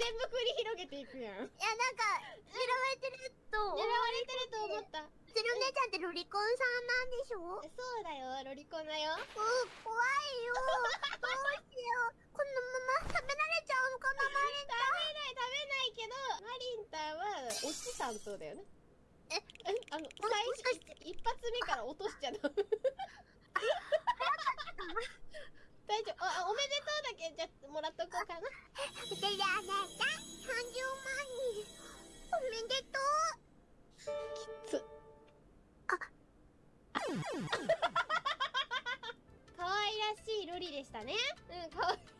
全部繰り広げていくやん。いや、なんか狙われてると狙われてると思った。つるねちゃんってロリコンさんなんでしょ。そうだよ、ロリコンだよ。うん、怖いよ。どうしよう、このまま食べられちゃうのかな。マリンタ食べないけど、マリンタはおっちさんとだよね。え、最初一発目から落としちゃダメ。大丈夫。おめでとうだけじゃあもらっとこうかな。でららら、30万人、おめでとう。きつ。可愛らしいロリでしたね。うん、可愛い。